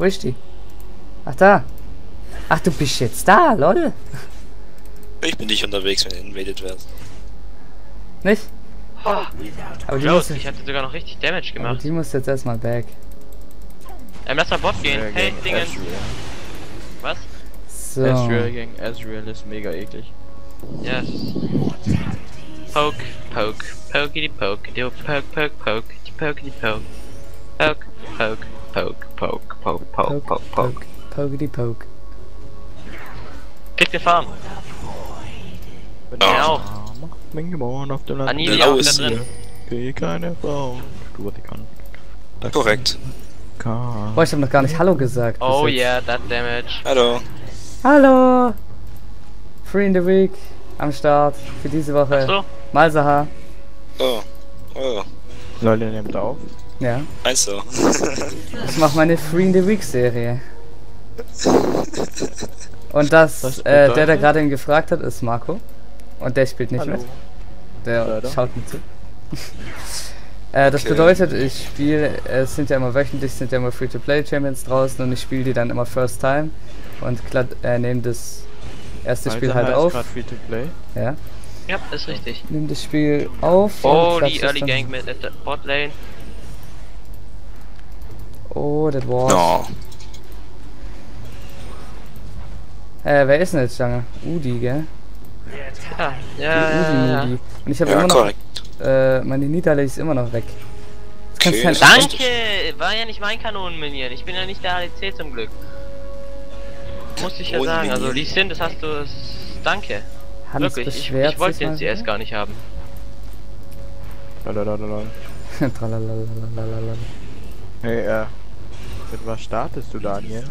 Wo ist die? Ach, da. Ach, du bist jetzt da, lol. Ich bin nicht unterwegs, wenn du invaded wirst. Nicht? Oh, aber die muss, ich hatte sogar noch richtig Damage gemacht. Aber die muss jetzt erstmal back. Lass mal Bot gehen. Hey, Dingen. Was? So. Azrael gegen Azrael ist mega eklig. Yes. Poke, poke, pokey, poke, die poke, poke, poke, die poke, die poke. Poke, poke, poke, poke, poke, poke, poke, poke. Poke, die poke. Kriegt die Farm. Genau. Bin geboren auf dem Land. Anivia ist drin. Geh keine Frau. Du was ich kann. Korrekt. Boah, ich hab noch gar nicht Hallo gesagt. Oh yeah, that damage. Hallo. Hallo. Free in the week. Am Start. Für diese Woche. So. Malzahar. Oh. Oh. Leute, ihr nehmt auf. Ja. Also. Ich mach meine Free in the Week Serie. Und der gerade ihn gefragt hat, ist Marco. Und der spielt nicht mit. Der schaut mir zu. Das bedeutet, ich spiele, es sind ja immer wöchentlich, sind ja immer Free-to-Play-Champions draußen und ich spiele die dann immer First Time und nehme das erste Spiel halt auf. Free-to-Play? Ja. Ja, ist richtig. Nimm das Spiel auf. Oh, die Early Gang mit der Botlane. Oh, das war's. No. Wer ist denn jetzt Jungle? Udi, gell? Ja, ja. Und ich habe immer noch meine Nidalee ist immer noch weg. Okay, danke! War ja nicht mein Kanonenminion. Ich bin ja nicht der ADC zum Glück. Muss ich ja sagen. Also Lee Sin, das hast du... Danke. Wirklich, ich wollte den CS gar nicht haben. Hey, mit was startest du, Daniel?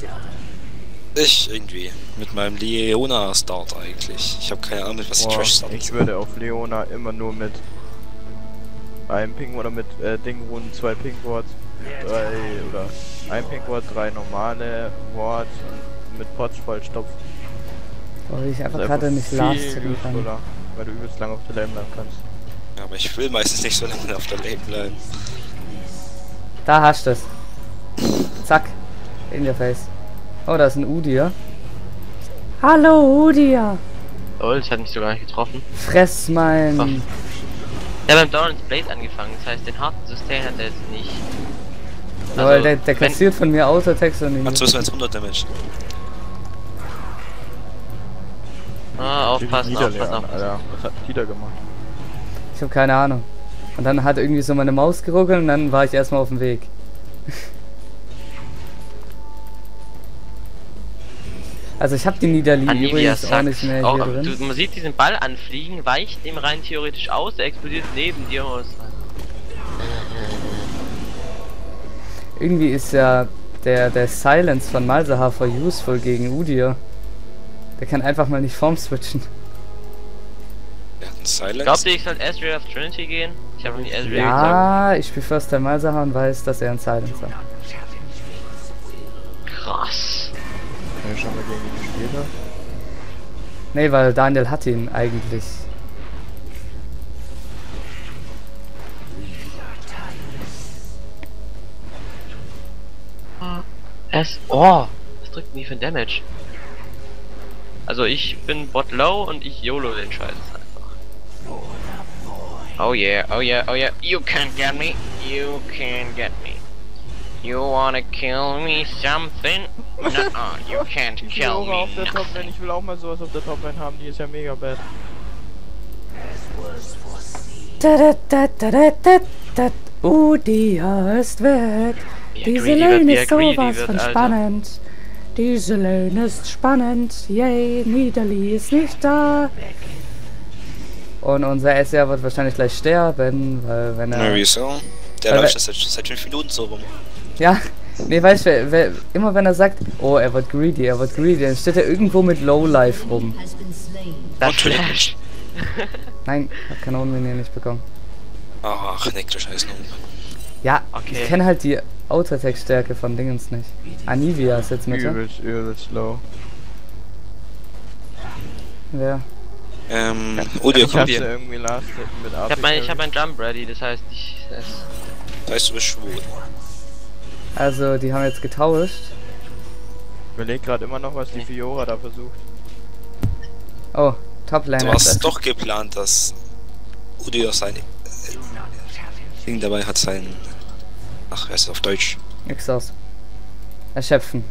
Ich irgendwie. Mit meinem Leona-Start eigentlich. Ich habe keine Ahnung, mit was ich Trash-Start. Ich würde auf Leona immer nur mit einem Ping oder mit Ding runden, zwei Ping-Wards, ein Ping-Ward, drei normale Wards und mit Pots vollstopfen. Weil ich einfach gerade nicht lasten kann. Weil du übelst lange auf der Lane bleiben kannst. Ja, aber ich will meistens nicht so lange auf der Lane bleiben. Da hast du es. Zack. In your face. Oh, da ist ein Udir. Hallo, Udir! Oh, das hat mich sogar nicht getroffen. Fress mein... Der hat beim Dorans Blade angefangen, das heißt, den harten Sustain hat er jetzt nicht. Also, oh, der kassiert von mir Auto-Attacks und... Hat so 100 Damage. Ah, aufpassen, aufpassen, aufpassen. Ja, was hat Nieder gemacht? Ich hab keine Ahnung. Und dann hat irgendwie so meine Maus geruckelt und dann war ich erstmal auf dem Weg. Also ich habe die Nidalee übrigens auch nicht mehr hier drin. Man sieht diesen Ball anfliegen, weicht ihm rein theoretisch aus, er explodiert neben dir aus. Irgendwie ist ja der Silence von Malzahar for useful gegen Udir. Der kann einfach mal nicht Form switchen. Silence? Glaubt ihr, ich sollte Ezreal auf Trinity gehen? Ich habe noch nie Ezreal gesagt. Ja, ich spiele First Time Malzahar und weiß, dass er ein Silence hat. Krass. Schon mal gegen ihn gespielt hat. Nee, weil Daniel hat ihn eigentlich. Was drückt denn die für ein Damage? Also ich bin Bot Low und ich YOLO den Scheiß einfach. Oh yeah, oh yeah, oh yeah. You can't get me. You can't get me. You wanna kill me something? No, you can't kill me. Auf der Top, ich will auch mal sowas auf der Top Lane haben, die ist ja mega bad. Udia ist weg. Diese Lane ist sowas von spannend. Diese Lane ist spannend. Yay, Nidalee ist nicht da. Und unser Ezreal wird wahrscheinlich gleich sterben, weil wenn er... Wieso? Der läuft das seit 5 Minuten so rum. Ja, nee, weißt du, immer wenn er sagt, oh, er wird greedy, dann steht er irgendwo mit Lowlife rum. Das Flash! Nein, hab Kanonenminion nicht bekommen. Ach, nick, du Scheiß. Ja, okay. Ich kenne halt die Auto-Attack-Stärke von Dingens nicht. Anivia ist jetzt mit. Übelst low. Ja. Ich hab irgendwie last mit AP. Ich hab mein Jump ready, das heißt, das heißt, du bist schwul. Also, die haben jetzt getauscht. überlege gerade immer noch, was die Fiora da versucht. Oh, Top-Lane. Du hast doch geplant, dass Udio sein Ding dabei hat, sein... Ach, er ist auf Deutsch. Exhaust. Erschöpfen.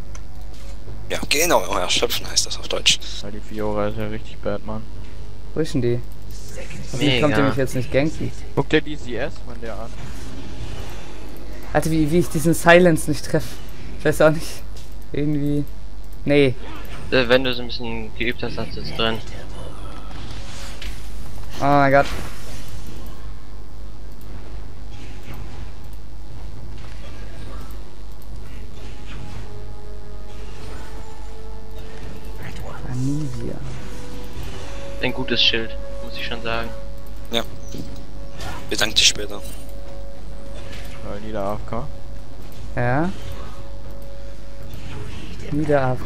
Ja, genau, erschöpfen heißt das auf Deutsch. Weil die Fiora ist ja richtig bad, Mann. Wo ist denn die? Wie kommt ihr mich jetzt nicht ganken? Guckt der die CS von der an? Alter, wie ich diesen Silence nicht treffe. Ich weiß auch nicht. Irgendwie... Nee. Wenn du so ein bisschen geübt hast, hast du es drin. Oh mein Gott. Anivia. Ein gutes Schild, muss ich schon sagen. Ja. Bedank dich später. Nieder AFK. Ja. Nieder AFK.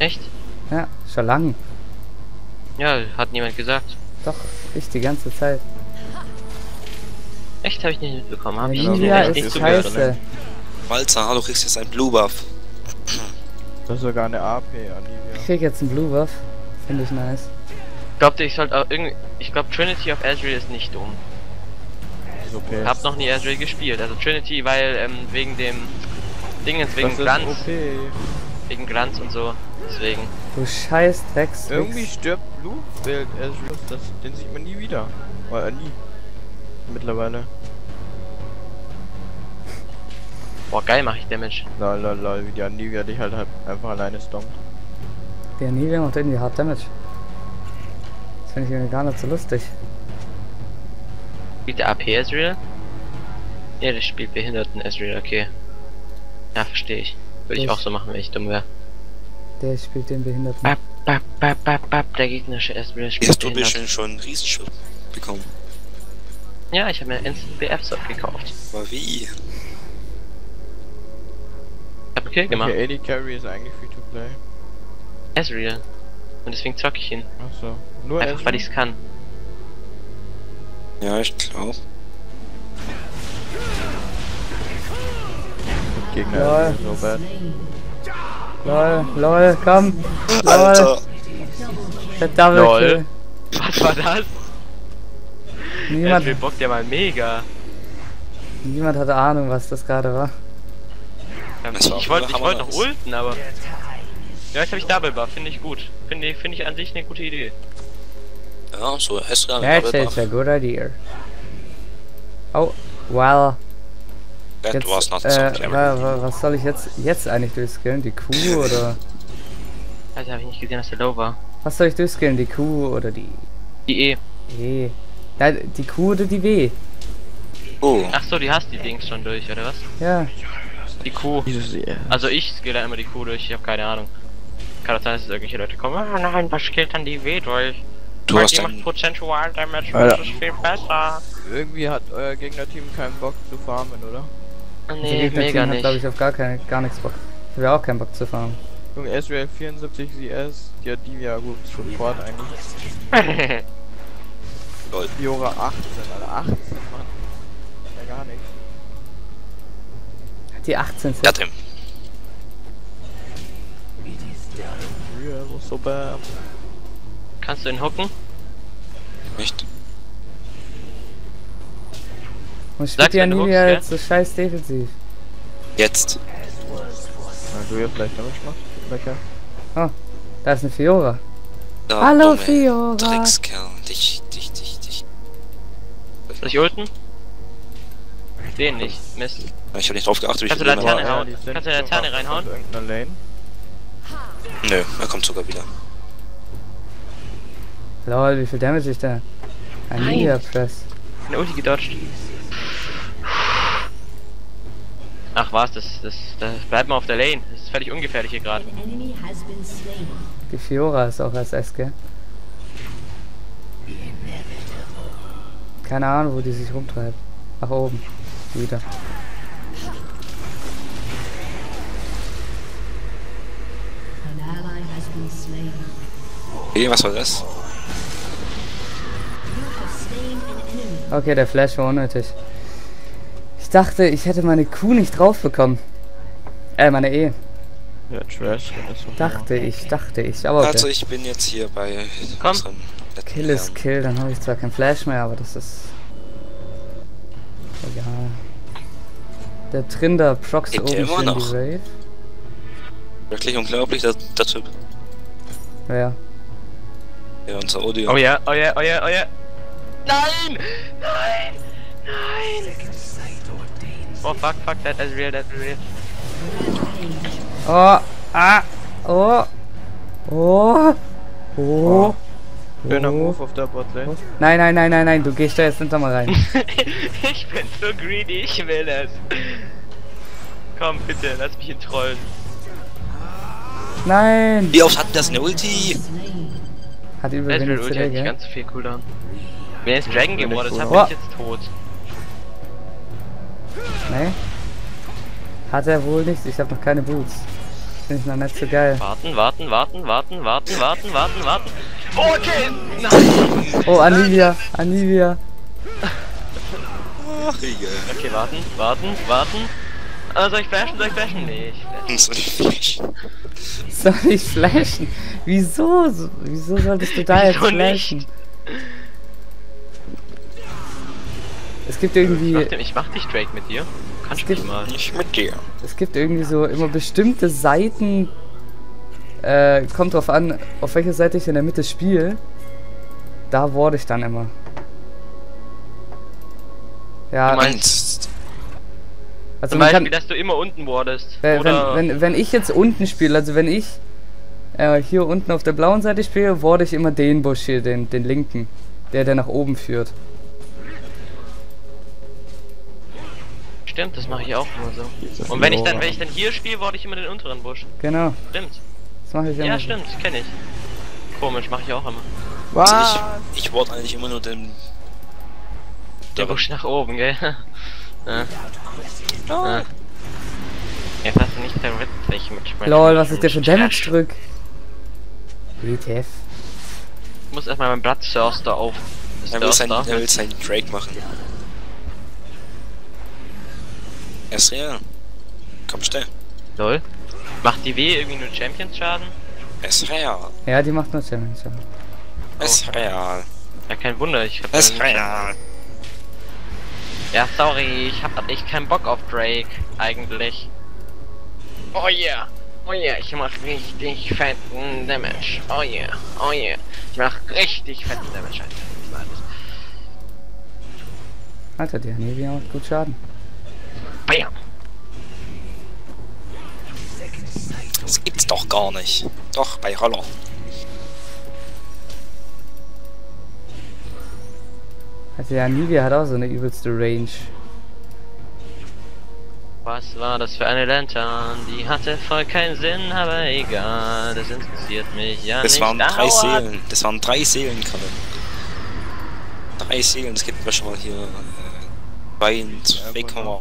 Echt? Ja, schon lang. Ja, hat niemand gesagt. Doch, ich die ganze Zeit. Echt, habe ich nicht mitbekommen. Hab ich nicht scheiße. Malzahar, du kriegst jetzt einen Blue Buff. Das ist sogar eine AP, Anivia. Ich krieg jetzt einen Blue Buff. Finde ich nice. Glaubt ihr, ich sollte auch irgendwie... Ich glaube, Trinity auf Azrael ist nicht dumm. Okay. Hab noch nie Azrael gespielt, also Trinity, weil wegen dem Dingens, wegen Glanz. Okay. Wegen Glanz und so, deswegen. Du scheiß Dreckswix. Irgendwie stirbt Blue Build Azrael, den sieht man nie wieder. Oder nie. Mittlerweile. Boah, geil, mache ich Damage. Lalalala, wie die Anivia dich halt einfach alleine stompt. Die Anivia macht irgendwie hart Damage. Das finde ich irgendwie gar nicht so lustig. Spielt der AP Ezreal? Ne, das spielt behinderten Ezreal, okay. Ja, verstehe ich. Würde ich auch so machen, wenn ich dumm wäre. Der spielt den behinderten. Bap, bap, bap, bap, bap, der gegnerische Ezreal spielt. Hast du bestimmt schon einen Riesenschub bekommen? Ja, ich habe mir einen Instant BF-Sub gekauft. Aber wie? Ich hab okay gemacht. Der AD Carry ist eigentlich free to play. Ezreal. Und deswegen zocke ich ihn. Ach so. Nur einfach, weil ich's kann. Ja, ich glaube. Gegner so bad. Lol, lol, komm. Lol. Alter. Der Double Kill. Was war das? Niemand bockt ja mal mega. Niemand hatte Ahnung, was das gerade war. Ich wollte noch ulten, aber... Ja, jetzt habe ich Double Buff, finde ich gut. Finde ich an sich eine gute Idee. Ja, so Ezreal mit Double Buff. That's a good idea. Oh, well. That jetzt, was not so clever. Was soll ich jetzt eigentlich durchskillen? Die Q oder? Also habe ich nicht gesehen, dass der low war. Was soll ich durchskillen? Die Q oder die? Die E. Nein, die Q oder die W? Oh. Ach so, die hast die Dings schon durch, oder was? Ja. Die Q. Also ich skille immer die Q durch, ich habe keine Ahnung. Kann das sein, dass irgendwelche Leute kommen? Ah nein, was skillt dann die W durch? Du hast macht prozentual Damage, das ist viel besser. Irgendwie hat euer Gegnerteam keinen Bock zu farmen, oder? Nee, mega nicht. Glaube ich auf gar nichts Bock. Ich habe ja auch keinen Bock zu farmen. Junge, Ezreal 74 CS, die hat die ja gut Support eigentlich. Leute, Fiora 18, Alter, 18, Mann. Ja, gar nichts. Die 18 sind. Ja, drin. Kannst du ihn hocken? Nicht. Und spielt ja nie wieder jetzt so scheiß defensiv. Jetzt. Na, du ja vielleicht damit machst. Oh, da ist eine Fiora. Da hallo Fiora. Dreckskerl, dich. Soll ich ulten? Den nicht, Mist. Ich hab nicht drauf geachtet, wie ich den Kannst du Laterne hauen? Kannst du Laterne reinhauen? Nö, er kommt sogar wieder. Lol, wie viel Damage ich da? Ein Mega Press. Eine Ulti gedodged. Ach was, das bleibt mal auf der Lane. Das ist völlig ungefährlich hier gerade. Die Fiora ist auch als S, gell? Keine Ahnung, wo die sich rumtreibt. Nach oben. Wieder. Hey, was war das? Okay, der Flash war unnötig. Ich dachte, ich hätte meine Q nicht drauf bekommen. Meine E. Ja, Trash. Dachte ich, aber okay. Also ich bin jetzt hier bei... Komm. Kill ist Kill, dann habe ich zwar kein Flash mehr, aber das ist... egal. Der Trinder proxy oben immer noch. Die Wave. Wirklich unglaublich, der Typ. Wer? Ja, unser Audio. Oh ja, oh ja, oh ja, oh ja. Nein! Nein! Nein! Oh fuck, fuck, that's real. Oh, ah, oh, oh, oh. Schöner Move auf der Botlane. Nein, du gehst da jetzt hinter mal rein. Ich bin so greedy, ich will das. Komm bitte, lass mich ihn trollen. Nein! Wie oft hat das eine Ulti? Hat übrigens Ulti nicht ganz so viel Cooldown. Wenn jetzt Dragon gewordet hat, bin ich jetzt tot. Nee? Hat er wohl nichts, ich hab noch keine Boots. Finde ich noch nicht so geil. Warten. Okay! Nein! Oh, Anivia! Okay, warten. Oh, soll ich flashen? Nee, ich flashen. Soll ich flashen? Wieso solltest du da jetzt flashen? Nicht? Es gibt irgendwie... Ich mach dich, Drake, mit dir. Es gibt irgendwie so immer bestimmte Seiten, kommt drauf an, auf welcher Seite ich in der Mitte spiele, da wurde ich dann immer. Ja, du meinst, also zum Beispiel, dass du immer unten wurdest. Wenn ich jetzt unten spiele, also wenn ich hier unten auf der blauen Seite spiele, wurde ich immer den Busch hier, den linken, der nach oben führt. Stimmt, das mache ich auch immer so. Und wenn ich dann hier spiele, wurde ich immer den unteren Busch. Genau. Stimmt. Das mache ich immer. Ja, stimmt, kenne ich. Komisch, mache ich auch immer. Was? Also ich wurde eigentlich immer nur den... Der Busch nach oben, gell? Ja. Oh. Ja. Jetzt hast du nicht der witzig mit... Lol, was ist der für Damage drück? WTF. Ich muss erstmal meinen Bloodthirster auf. Er will seinen Drake machen. Ezreal, komm schnell. Lol. Macht die W irgendwie nur Champions-Schaden? Ezreal. Ja, die macht nur Champions-Schaden. Ezreal. Ja, kein Wunder, ich hab... Ezreal. Ja, sorry, ich hab echt keinen Bock auf Drake, eigentlich. Oh yeah. Oh yeah, ich mach richtig fetten Damage. Oh yeah. Oh yeah. Ich mach richtig fetten Damage. Alter, die Anivia macht gut Schaden. Bam! Das gibt's doch gar nicht. Doch, bei Roller. Also ja, Anivia hat auch so eine übelste Range. Was war das für eine Lantern? Die hatte voll keinen Sinn, aber egal. Das interessiert mich ja nicht. Das waren drei Seelen, Kalle. 3 Seelen, es gibt schon mal hier... Kamera.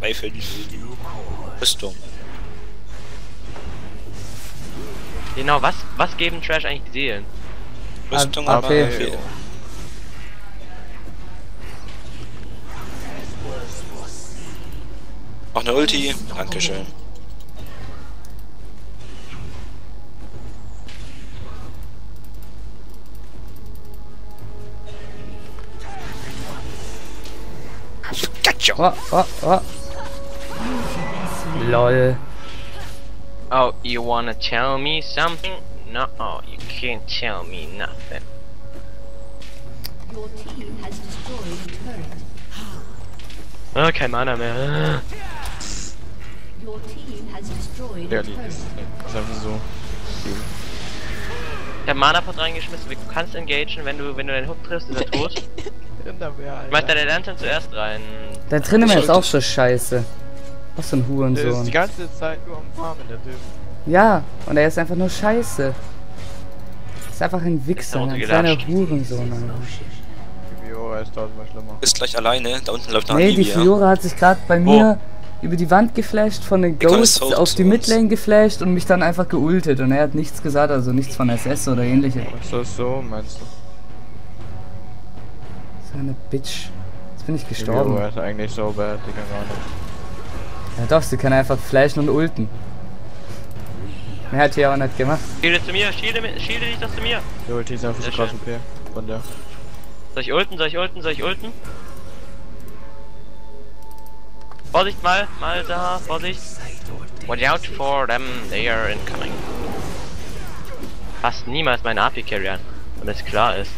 Bei 5. Rüstung. Genau, was geben Trash eigentlich die Seelen? Rüstung und AP. Auch eine Ulti. Dankeschön. Oh. Lol. Oh, you wanna tell me something? No, you can't tell me nothing. Your team has destroyed the turret. Ah, kein Mana mehr. Your team has destroyed the turret. Das ist einfach so. Ich hab Mana-Pot reingeschmissen, du kannst engagen, wenn du den Hook triffst, ist er tot. Mach da der Lantern zuerst rein. Der Trinity ist auch so scheiße. Was für ein Hurensohn. Der ist die ganze Zeit nur am Farmen, der Typ. Ja, und er ist einfach nur scheiße. Ist einfach ein Wichser, ein kleiner Hurensohn. Die Fiora ist tausendmal schlimmer. Ist gleich alleine, da unten läuft noch ein Anivia. Nee, die Fiora hat sich gerade bei mir über die Wand geflasht, von den Ghosts auf die Midlane geflasht und mich dann einfach geultet. Und er hat nichts gesagt, also nichts von SS oder ähnlichem. So, meinst du? Eine Bitch. Jetzt bin ich gestorben. Die ist eigentlich so bad, die kann gar nicht. Ja doch, sie kann einfach flashen und ulten. Mehr hat sie ja auch nicht gemacht. Schiele zu mir, schiele dich das zu mir. Die Ulti ist einfach so krass okay. Von der. Soll ich ulten? Vorsicht mal, Malzahar, Vorsicht. Watch out for them, they are incoming. Passt niemals meinen AP Carry an, wenn es klar ist.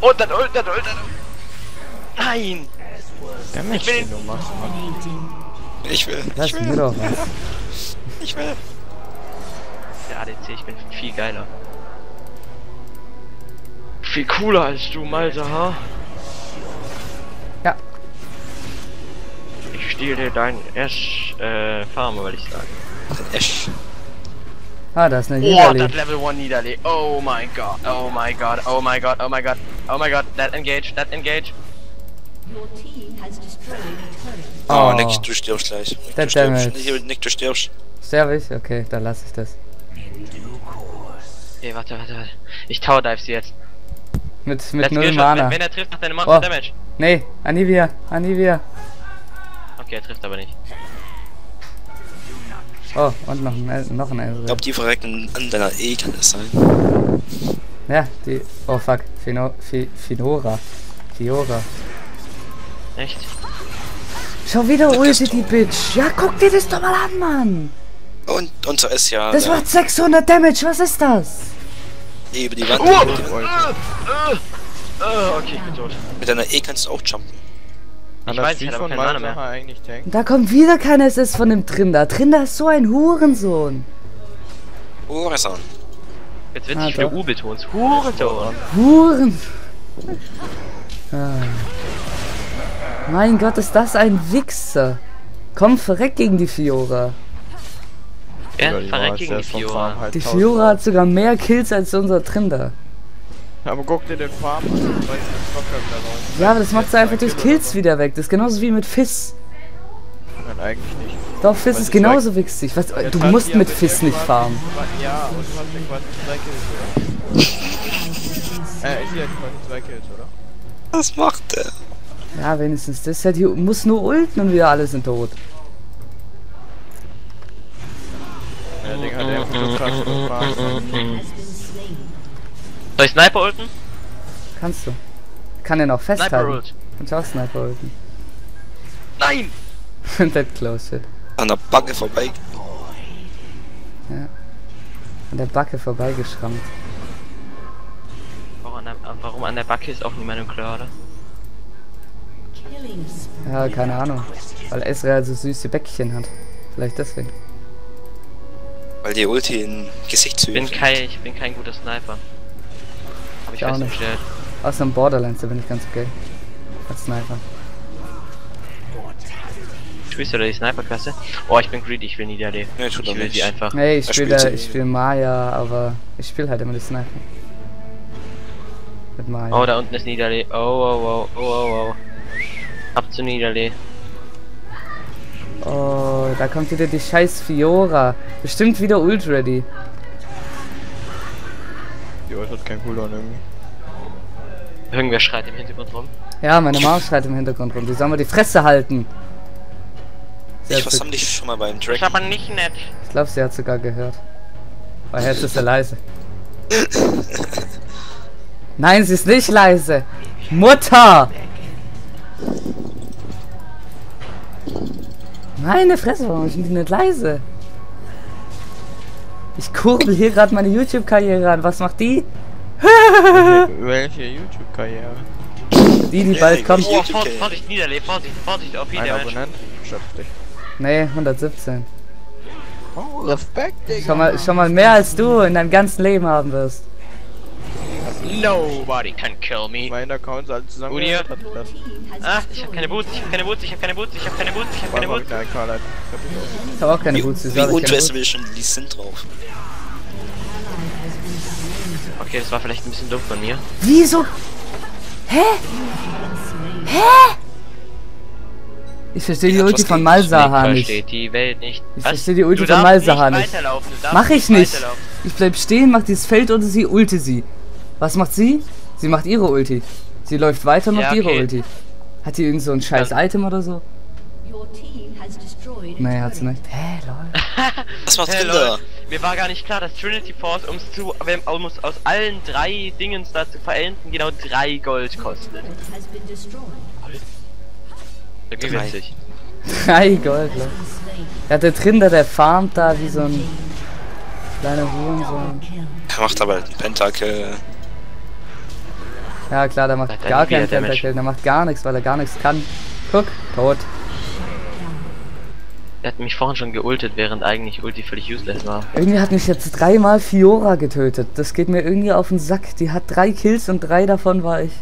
Oh, dann ult. Nein! Ich will. Ich will. Der ADC, ich bin viel geiler. Viel cooler als du, Malzahar. Ja. Ich stehle deinen Ash-Farm, würde ich sagen. Ash. Ah, das ist eine Nidalee. Oh, das Level 1 Nidalee. Oh my god. That engage. Oh, Nick, du stirbst gleich. Nick, du stirbst. Sterbe ich? Okay, dann lass ich das. Hey, warte. Ich tower dive sie jetzt. Mit null Mana. Wenn er trifft, macht deine Monster Damage. Nee, Anivia. Okay, er trifft aber nicht. Oh, und noch ein Ezreal. Ich glaube, die verrecken an deiner E, kann das sein? Ja, die... Oh, fuck. Fiora. Echt? Schon wieder Ulti, die Bitch. Ja, guck dir das doch mal an, Mann. Und unser ist ja... Das macht 600 Damage, was ist das? Eben die Wand. Okay, ich bin tot. Mit deiner E kannst du auch jumpen. Ich weiß, ich von keine mehr. Eigentlich da kommt wieder kein SS von dem Trinder. Trinder ist so ein Hurensohn. Hurensohn. Jetzt wird sich wieder U betont. Hurensohn. Huren. Mein Gott, ist das ein Wichser. Komm, verreck gegen die Fiora. Ja, verreck gegen die Fiora. Die Fiora hat sogar mehr Kills als unser Trinder. Aber guck dir den Farm an, ich weiß nicht, ja, aber das macht sie einfach durch Kills wieder weg. Das ist genauso wie mit Fizz. Nein, eigentlich nicht. Doch, Fizz ist genauso wichsig. Du musst mit Fizz nicht farmen. Ja, und du hast ja quasi 2 Kills, oder? Ich sehe ja quasi 2 Kills, oder? Was macht der? Ja, wenigstens das Set hier muss nur ulten und wieder alle sind tot. Ja, Digga, der hat ja total gefahren. Soll ich Sniper ulten? Kannst du. Kann den auch festhalten. Kannst du auch Sniper ulten. Nein! That close shit. An der Backe vorbei. Ja. An der Backe vorbeigeschrammt. Warum an der Backe ist auch niemandem klar, oder? Ja, keine Ahnung. Weil Ezreal so süße Bäckchen hat. Vielleicht deswegen. Weil die Ulti in Gesichtshöhe. Ich bin kein guter Sniper. Ich weiß nicht. Außer im Borderlands, da bin ich ganz okay. Als Sniper. Spielst du da die Sniper-Klasse? Oh, ich bin greedy, ich will Nidalee. Nee, ich will die einfach. Nee, ich spiele Maya, aber ich spiele halt immer die Sniper. Mit Maya. Oh, da unten ist Nidalee. Oh. Ab zu Nidalee. Oh, da kommt wieder die scheiß Fiora. Bestimmt wieder Ult-Ready. Das hat keinen Cooldown irgendwie. Irgendwer schreit im Hintergrund rum. Ja, meine Maus schreit im Hintergrund rum. Die sollen wir die Fresse halten. Was haben die schon mal beim Drake? Ich aber nicht nett. Ich glaube, sie hat sogar gehört. Weil jetzt ist er leise. Nein, sie ist nicht leise. Mutter! Meine Fresse, warum sind die nicht leise? Ich kurbel hier gerade meine YouTube-Karriere an. Was macht die? Welche YouTube-Karriere? Die bald kommt. Oh, Vorsicht, Nidalee, Vorsicht auf jeden Fall. Nee, 117. Oh, Respekt, Digga. Schon mal mehr als du in deinem ganzen Leben haben wirst. Nobody can kill me. Mein Account ist alles zusammen. Ach, ich hab keine Boots. Ich hab auch keine Boots. Wie unfair will schon Lee Sin drauf. Okay, das war vielleicht ein bisschen dumm von mir. Wieso? Hä? Ich verstehe die Ulti von Malzahar nicht. Mach ich nicht. Ich bleib stehen, mach dieses Feld unter sie, ulte sie. Was macht sie? Sie macht ihre Ulti. Sie läuft weiter und macht ihre Ulti. Hat die irgend so ein scheiß Item oder so? Nee, hat sie nicht. Hä, lol. Was macht Trinder? Mir war gar nicht klar, dass Trinity Force, um es aus allen drei Dingens da zu verenden, genau 3 Gold kostet. Irgendwie witzig. 3 Gold, Leute. Ja, der Trinder, der farmt da wie so ein kleiner Hurensohn. Er macht aber einen Pentakill. Ja klar, der macht gar keinen Pentakill, der macht gar nichts, weil er gar nichts kann. Guck, tot. Er hat mich vorhin schon geultet, während eigentlich Ulti völlig useless war. Irgendwie hat mich jetzt 3-mal Fiora getötet. Das geht mir irgendwie auf den Sack. Die hat 3 Kills und 3 davon war ich.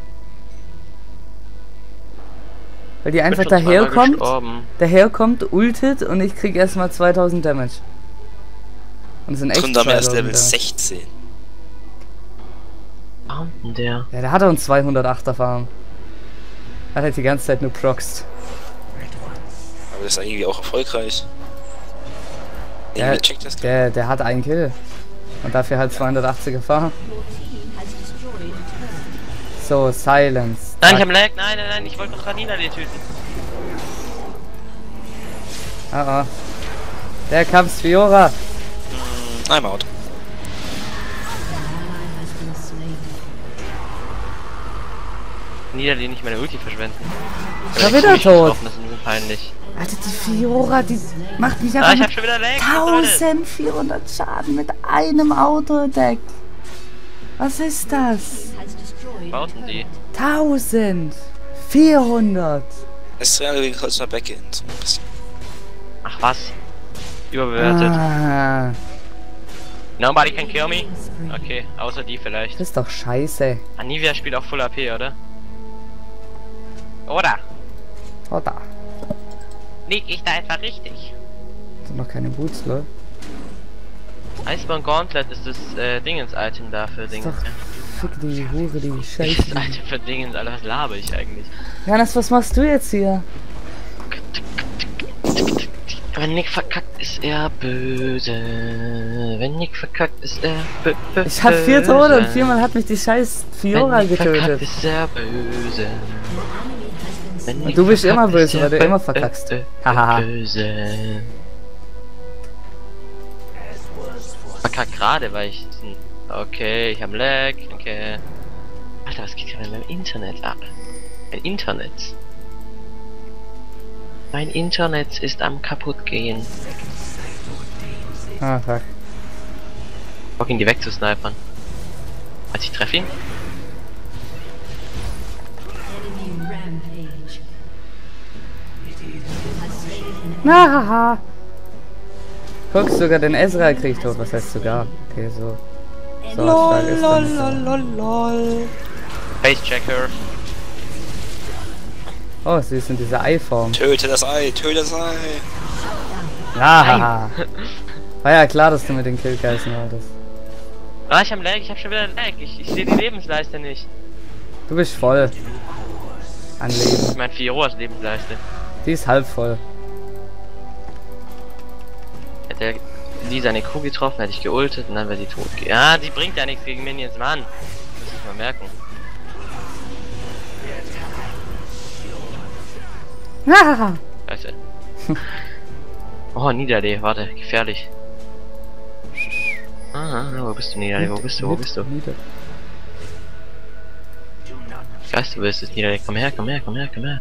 Weil die einfach daherkommt, ultet und ich krieg erstmal 2000 Damage. Und sind echt Trundam erst Level 16. Warum denn der? Ja, der hat uns 208er Farm. Hat halt die ganze Zeit nur proxt. Aber das ist irgendwie auch erfolgreich. Der, checkt das der hat einen Kill. Und dafür halt 280er Farm. So, Silence. Nein, ich hab Lag. Nein, nein, nein, ich wollte noch Nidalee töten. Ah, oh, oh. Der Kampf Fiora. I'm out. Nidalee nicht meine Ulti verschwenden. Ich war wieder tot. Das ist peinlich. Alter, die Fiora, die macht mich einfach mit 1400 Schaden mit einem Autodeck. Was ist das? Bauten die? 1400! Ezreal wegen kurz mal Backend. Ach was? Überbewertet. Ah. Nobody can kill me? Okay, außer die vielleicht. Das ist doch scheiße. Anivia spielt auch Full AP, oder? Oder? Oder? Lieg ich da etwa richtig? Das sind noch keine Boots, Leute. Iceborn Gauntlet ist das Dingens-Item dafür, Dingens. Die Hure, die Scheiße. Das alte Verdingen, Alter, was laber ich eigentlich? Janis, was machst du jetzt hier? Wenn Nick verkackt, ist er böse. Wenn Nick verkackt, ist er böse. Ich hab 4 Tode und 4-mal hat mich die scheiß Fiora getötet. Ist er böse. Und du bist immer böse, weil du immer verkackst. Haha. Böse. Verkackt gerade, weil ich... Okay, ich hab Lag, okay. Alter, was geht hier mit meinem Internet ab? Mein Internet. Mein Internet ist am kaputtgehen. Ah, fuck. Bock ihn die weg zu snipern. Also ich treffe ihn. Nahaha. Guck, sogar den Ezreal kriegt tot, was heißt sogar? Okay, so. So, lol, lol, lol, lol. Facechecker. Oh, sie sind diese Eiform. Töte das Ei, töte das Ei. Ja. War ja klar, dass du mit den Killgeißen hattest. Ah, ich hab Lag, ich hab schon wieder Lag. Ich sehe die Lebensleiste nicht. Du bist voll. An Leben. Ich mein Fioras Lebensleiste. Die ist halb voll. Hätte die seine Kuh getroffen, hätte ich geultet und dann wäre die tot. Ja, die bringt ja nichts gegen Minions, Mann. Muss ich mal merken. Scheiße. Oh, Nidalee, warte, gefährlich. Ah, wo bist du, Nidalee? Wo bist du? Wo bist du? Ich weiß, du bist es, Nidalee. Komm her, komm her, komm her, komm her.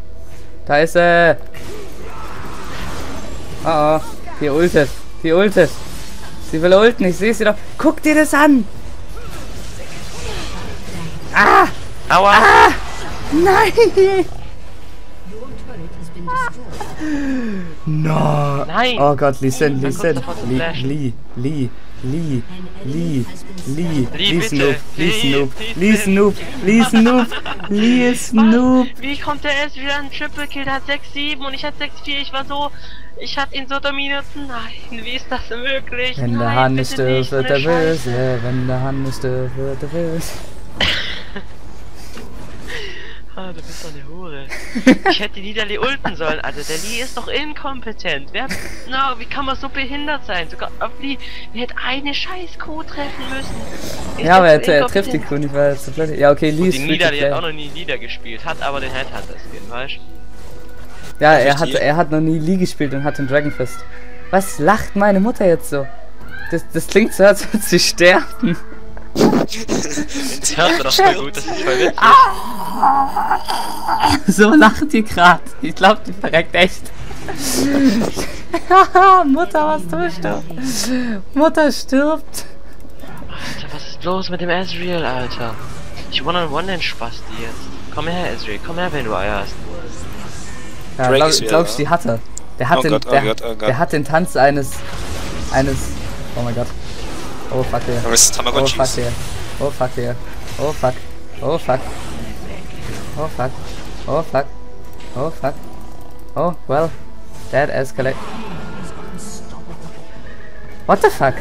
Da ist er. Oh, die ultet. Die ultet. Sie will ulten, ich sehe sie doch. Guck dir das an! Ah! Aua! Ah! Nein! No! Nein! Oh Gott, Lee Sin, Lee Sin. Lee Snoop. Wie kommt der erst wieder an Triple Kill? Der hat 6-7 und ich hatte 6-4. Ich war so... Ich hab ihn so dominiert. Nein, wie ist das möglich? Wenn der Hand nicht dürft, wird der böse. Wenn der Hand nicht dürft, wird der böse. Ah, du bist doch eine Hure. Ich hätte Nidalee ulten sollen. Also der Lee ist doch inkompetent. Wer, na, wie kann man so behindert sein? Sogar auf Lee, der hätte eine scheiß Kuh treffen müssen. Ja, aber er trifft die Kuh nicht, weil er zu blöd ist. Ja, okay, Lee ist wirklich Nidalee hat auch noch nie niedergespielt, hat aber den Headhunter-Skin, weißt du? Ja, er hat noch nie Lee gespielt und hat den Dragonfist. Was lacht meine Mutter jetzt so? Das klingt so, als würde sie sterben. Ja, das ist gut, das ist voll witzig. So lacht die gerade. Ich glaube, die verreckt echt. Mutter, was tust du? Mutter stirbt. Alter, was ist los mit dem Ezreal, Alter? Ich one-on-one den Spasti jetzt. Komm her, Ezreal, komm her, wenn du Eier hast. Ja, glaubst du, die hatte. Der hat den Tanz eines... Oh mein Gott. Oh fuck hier. Oh fuck hier. Oh fuck hier. Oh fuck. Oh fuck. Oh fuck. Oh fuck. Oh fuck. Oh well. That escalated. What the fuck?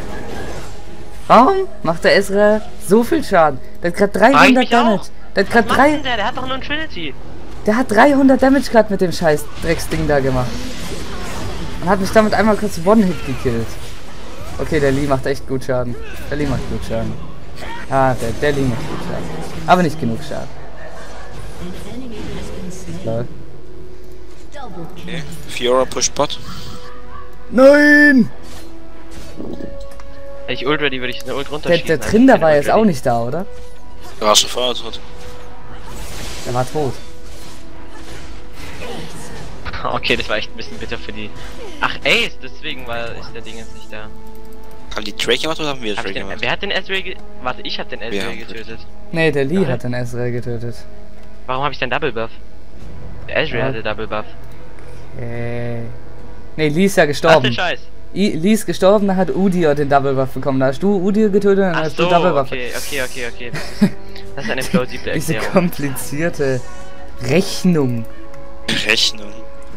Warum macht der Ezreal so viel Schaden? Der hat gerade 300 Damage. Der hat doch nur ein Trinity. Der hat 300 Damage gerade mit dem scheiß Drecksding da gemacht. Und hat mich damit einmal kurz One-Hit gekillt. Okay, der Lee macht echt gut Schaden. Der Lee macht gut Schaden. Ah, der Lee macht gut Schaden. Aber nicht genug Schaden. Lol. Okay, Fiora pusht Bot. Nein! Ich ult ready, würde ich den Ult runterschießen. Der Trinder war jetzt auch nicht da, oder? Der war schon vorher tot. Der war tot. Okay, das war echt ein bisschen bitter für die... Ach, Ace, deswegen ist der Ding jetzt nicht da. Haben die Drake gemacht oder haben wir Drake gemacht? Wer hat den Ezreal getötet? Warte, ich hab den Ezreal getötet. Nee, der Lee hat den Ezreal getötet. Warum habe ich denn Double Buff? Der Ezreal hatte Double Buff. Okay. Nee, Lee ist ja gestorben. Ach, Scheiß. Lee ist gestorben, dann hat Udyr den Double Buff bekommen. Da hast du Udyr getötet und dann hast du Double Buff. Okay. Das ist eine plausible Erklärung. Diese komplizierte Rechnung. Rechnung.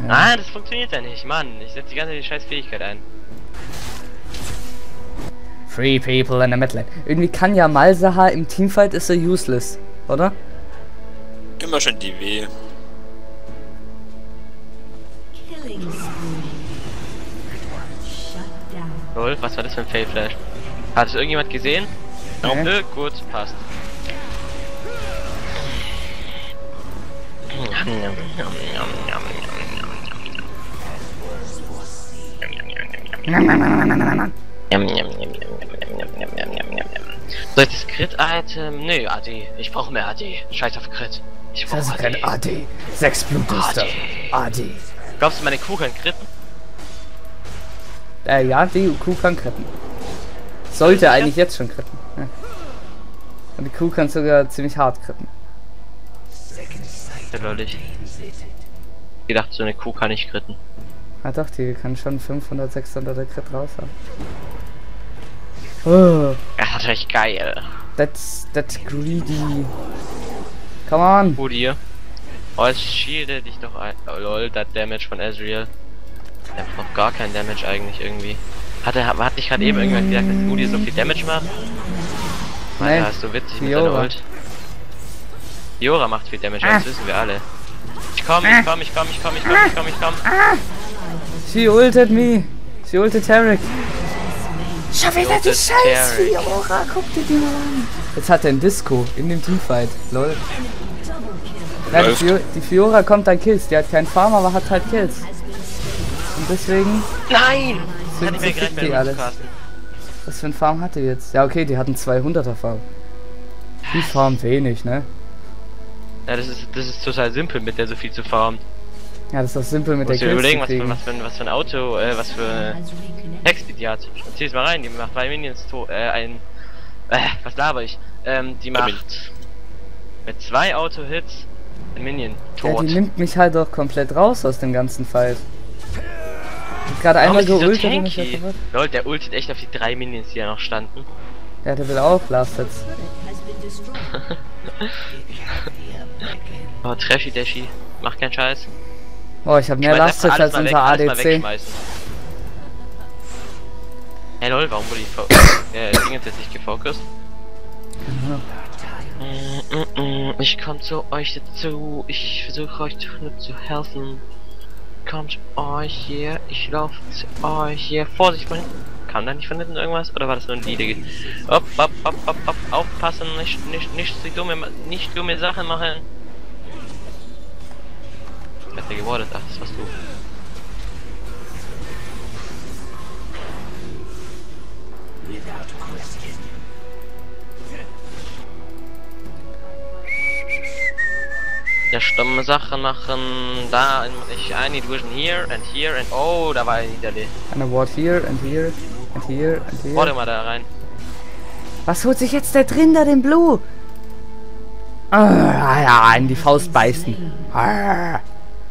Ja. Ah, das funktioniert ja nicht, Mann. Ich setze die ganze scheiß Fähigkeit ein. Three people in the midlane. Irgendwie kann ja Malzahar im Teamfight ist so useless, oder? Immer schon die W. Lol, was war das für ein Fail-Flash? Hat es irgendjemand gesehen? Okay. Nö, gut, passt. Soll ich das Crit-Item? Nö, AD. Ich brauche mehr AD. Scheiß auf Crit. Ich brauche AD. AD. 6 Blutdüster. AD. Glaubst du, meine Kuh kann critten? Ja, die Kuh kann critten. Sollte eigentlich jetzt schon critten. Ja. Und die Kuh kann sogar ziemlich hart critten. Ich gedacht, so eine Kuh kann nicht critten. Ah doch, die kann schon 500, 600 der Crit raus haben. Oh. Das ist echt geil. That's greedy. Come on. Gut hier. Oh, es shielde dich doch ein. Oh, lol, das Damage von Ezreal. Der macht noch gar kein Damage eigentlich irgendwie. Hat nicht gerade eben irgendwann gesagt, dass Udyr so viel Damage macht? Nein. Ja, ist so witzig mit seiner Ult. Fiora macht viel Damage, das wissen wir alle. Ich komm. She ulted me. She ulted Tarek. Schau wieder die Scheiße, Fiora. Guck dir die mal an. Jetzt hat er einen Disco in dem Teamfight. Lol. Ja, die Fiora kommt an Kills. Die hat keinen Farm, aber hat halt Kills. Und deswegen... Nein! Deswegen kriegt die alles. Was für ein Farm hat die jetzt? Ja, okay, die hat einen 200er Farm. Die farmt wenig, ne? Ja, das ist total simpel, mit der so viel zu farmen. Ja, das ist doch simpel mit der Kills zu kriegen. Musst du überlegen, was für ein Auto, was für ein Hexbeat die hat. Zieh's mal rein, die macht 2 Minions tot, was laber ich? Die macht mit 2 Auto-Hits ein Minion tot. Ja, die nimmt mich halt doch komplett raus aus dem ganzen Fight. Ich hab gerade einmal geultet. Lol, der ultet echt auf die 3 Minions, die da noch standen. Ja, der will auch Last Hits. Oh, Trashy Dashy, mach keinen Scheiß. Oh, ich hab mehr Last Hits als unser ADC. Hey lol, warum wurde die Ding jetzt nicht gefokust? Ich komm zu euch dazu, ich versuche euch nur zu helfen. Kommt euch hier, ich laufe zu euch hier. Vorsicht von hinten. Kam da nicht von hinten irgendwas? Oder war das nur ein Lied? Hopp, aufpassen, nicht dumme Sachen machen. Hat der gewordet? Ach, das warst du. Ja, stumme Sachen machen. Da, I need vision here and here and... Oh, da war eine Nidalee. Eine Ward here and here and here and here. Warte mal da rein. Was holt sich jetzt der drin da, den Blue? Ah, ja, in die Faust beißen. Ah.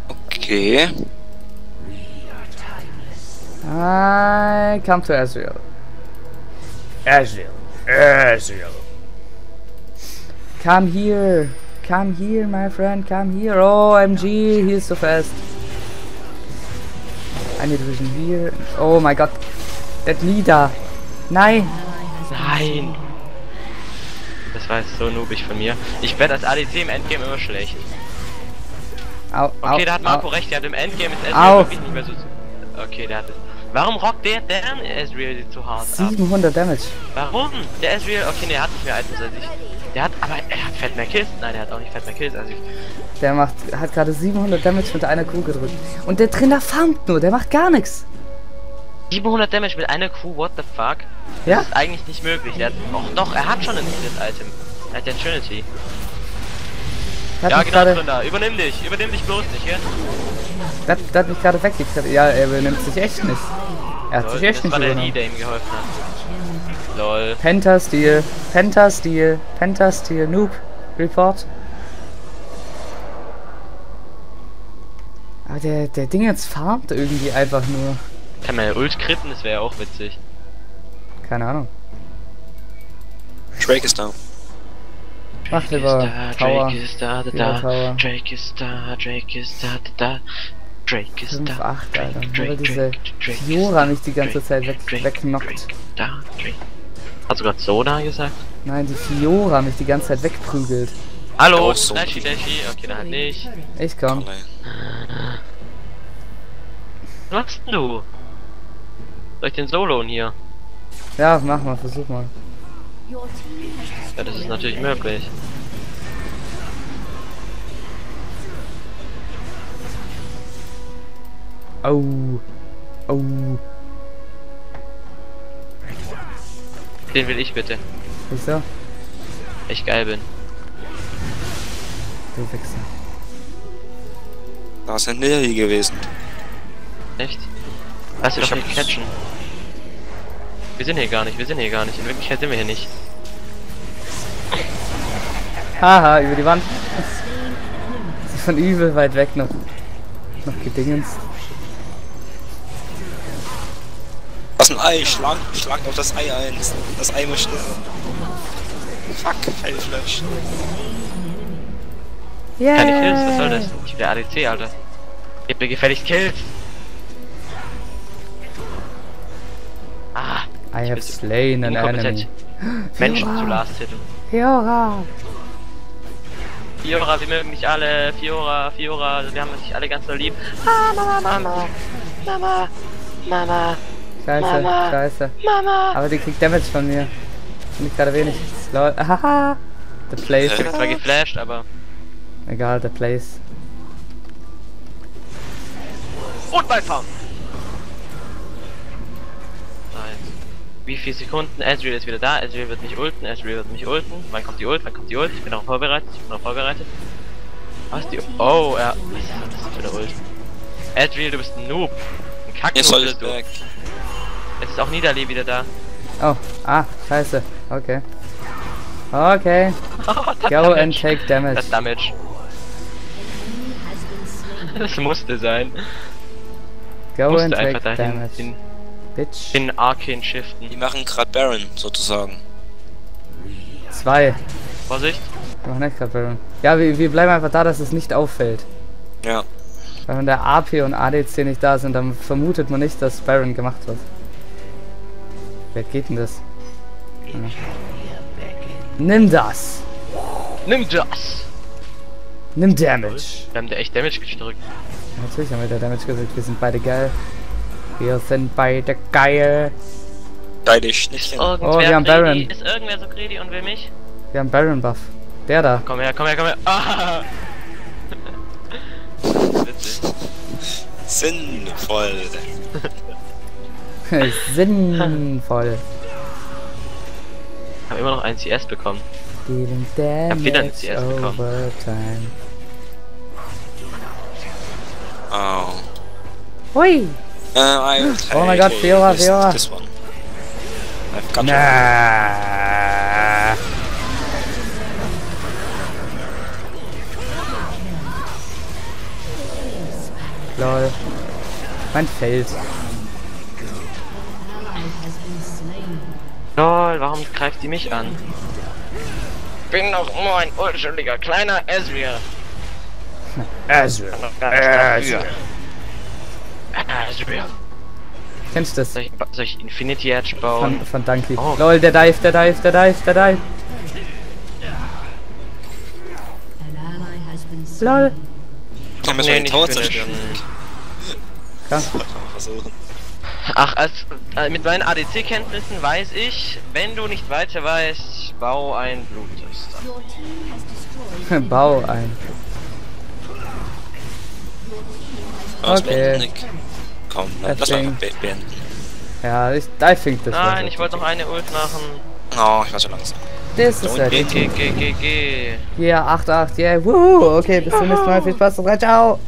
Okay. I come to Azrael. Azrael. Azrael. Come here, my friend, come here. Oh, MG, he's so fast. I need vision here. Oh my god, that leader. Nein. Nein. Das war jetzt so noobig von mir. Ich werde als ADC im Endgame immer schlecht. Au, okay, au, da hat Marco recht, der hat im Endgame das Ezreal wirklich nicht mehr so zu... Okay, der hat es. Warum rockt der denn Ezreal so hart 700 ab? Damage. Warum? Der Ezreal... Okay, ne, er hat nicht mehr Items als ich. Der hat... Aber er hat fett mehr Kills. Nein, er hat auch nicht fett mehr Kills als ich. Der macht... hat gerade 700 Damage mit einer Q gedrückt. Und der Trainer farmt nur, der macht gar nichts. 700 Damage mit einer Q, what the fuck? Ja? Das ist eigentlich nicht möglich. Er hat, doch, er hat schon ein gutes Item. Er hat den Trinity. Hat ja, genau, Tründer. Übernimm dich bloß nicht, gell? Das hat mich gerade weggekriegt. Ja, er übernimmt sich echt nicht. Er hat sich echt nicht übernommen. Das war der Lee, der ihm geholfen hat. Lol. Pentastil, Pentastil, Pentastil, Noob, Report. Aber der Ding jetzt farmt irgendwie einfach nur. Kann man ja Ult krippen, das wäre ja auch witzig. Keine Ahnung. Drake ist da. Mach lieber Tower. Drake ist da, Drake ist da, Drake ist da, Drake ist da. 5-8, Alter. Nur diese Fiora nicht die ganze Zeit wegknockt. Hast du gerade Soda gesagt? Nein, die Fiora mich die ganze Zeit wegprügelt. Hallo, Dashi Dashi, okay, dann nicht. Ich komm. Was machst du? Soll ich den Solo hier? Ja, mach mal, versuch mal. Ja, das ist natürlich möglich. Oh. Oh. Den will ich bitte. Wieso? Ich geil bin. Du Wichser. Da ist ein Nidalee gewesen. Echt? Lass dich doch nicht catchen. Wir sind hier gar nicht, wir sind hier gar nicht. In Wirklichkeit sind wir hier nicht. Haha, über die Wand. Sie ist von übel weit weg noch gedingens. Was ein Ei, schlagt auf das Ei ein. Das Ei muss sterben. Fuck, Hellflash. Yeah. Keine Kills, was soll das? Ich bin der ADC, Alter. Gib mir gefälligst Kills. Ah, I have slain an enemy. Menschen Fiora. Zu last hitten. Fiora! Fiora, wir mögen dich alle. Fiora, Fiora, wir haben dich alle ganz so lieb. Ah, Mama, Mama. Mama. Mama. Scheiße, Mama. Scheiße. Mama. Aber die kriegt Damage von mir. Nicht gerade wenig. Lol. Haha. The Place. Ich bin zwar geflasht, aber... Egal, The Place. Und Beifang! Wie viele Sekunden? Ezreal ist wieder da, Ezreal wird nicht ulten, Ezreal wird nicht ulten. Wann kommt die Ult? Wann kommt die Ult? Ich bin auch vorbereitet, ich bin auch vorbereitet. Was die... Oh, ja. Was ist das für eine Ult? Ezreal, du bist ein Noob. Ein Kack-Noob. Jetzt soll ich weg. Jetzt ist auch Nidalee wieder da. Oh, ah, scheiße. Okay. Okay. Go and take damage. Das Damage. Das musste sein. Go and take damage. Bitch. In Arcane shiften. Die machen gerade Baron, sozusagen. Zwei. Vorsicht. Wir machen nicht gerade Baron. Ja, wir bleiben einfach da, dass es nicht auffällt. Ja. Weil wenn der AP und ADC nicht da sind, dann vermutet man nicht, dass Baron gemacht wird. Wer geht denn das? Ja. Nimm das! Nimm das! Nimm Damage! Wir haben da echt Damage gedrückt. Ja, natürlich haben wir da Damage gedrückt, wir sind beide geil. Wir sind beide geil. Beide Schnittchen. Oh, wir haben Baron. Ist irgendwer so greedy und will mich? Wir haben Baron Buff. Der da. Komm her, komm her, komm her. Ah! Witzig. Sinnvoll. Sinnvoll. Ich hab immer noch einen CS bekommen. Ich hab wieder einen CS bekommen. Oi! Oh my god, Fiora, Fiora! This one. I've got you. Lol. Mein Fels. Lol, warum greift die mich an? Ich bin doch nur ein unschuldiger kleiner Ezreal. Azrael. Kennst du das? Soll ich Infinity Edge bauen? Von Danki. Oh. Lol, der dive, der dive, der dive, der dive. Lol. Komm, nee, nicht versuchen. Ach, mit meinen ADC-Kenntnissen weiß ich, wenn du nicht weiter weißt, bau ein Bloodthirster. Bau ein. Okay. Komm, lass mal beenden. Ja, ich finde das. Nein, ich wollte noch eine Ult machen. Oh, ich war schon langsam. Das ist ja GG. Ja, 8-8, yeah, wuhu. Okay, bis zum nächsten Mal. Viel Spaß und rein, ciao.